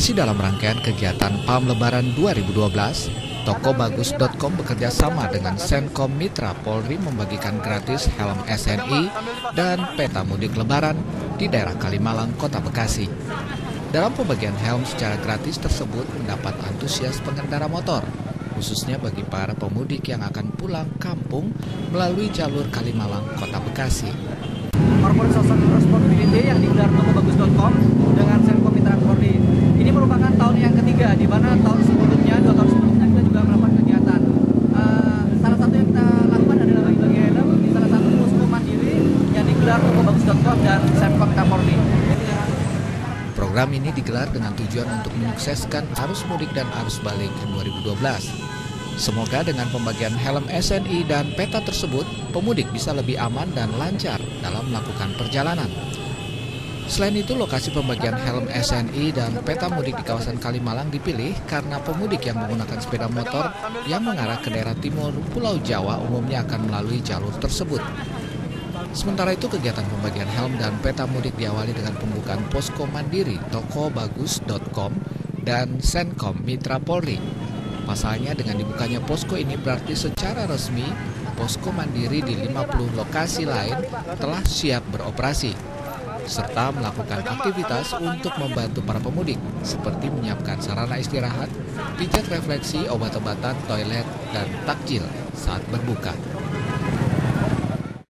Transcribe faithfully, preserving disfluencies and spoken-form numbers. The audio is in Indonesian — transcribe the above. Masih dalam rangkaian kegiatan P A M Lebaran dua ribu dua belas, Tokobagus titik com bekerja sama dengan Senkom Mitra Polri membagikan gratis helm S N I dan peta mudik Lebaran di daerah Kalimalang, Kota Bekasi. Dalam pembagian helm secara gratis tersebut mendapat antusias pengendara motor, khususnya bagi para pemudik yang akan pulang kampung melalui jalur Kalimalang, Kota Bekasi. Corporate Social Responsibility yang digelar Tokobagus titik com dengan Senkom Mitra Polri. Ini merupakan tahun yang ketiga, di mana tahun sebelumnya, dua tahun sebelumnya kita juga melakukan kegiatan. Uh, salah satu yang kita lakukan adalah bagi-bagi helm di salah satu posko mandiri yang digelar Tokobagus titik com dan Senkom Mitra Polri. Program ini digelar dengan tujuan untuk menyukseskan arus mudik dan arus balik dua ribu dua belas. Semoga dengan pembagian helm S N I dan peta tersebut, pemudik bisa lebih aman dan lancar dalam melakukan perjalanan. Selain itu, lokasi pembagian helm S N I dan peta mudik di kawasan Kalimalang dipilih karena pemudik yang menggunakan sepeda motor yang mengarah ke daerah timur Pulau Jawa umumnya akan melalui jalur tersebut. Sementara itu, kegiatan pembagian helm dan peta mudik diawali dengan pembukaan posko mandiri Tokobagus titik com dan Senkom Mitra Polri. Pasalnya, dengan dibukanya posko ini berarti secara resmi posko mandiri di lima puluh lokasi lain telah siap beroperasi, serta melakukan aktivitas untuk membantu para pemudik seperti menyiapkan sarana istirahat, pijat refleksi, obat-obatan, toilet, dan takjil saat berbuka.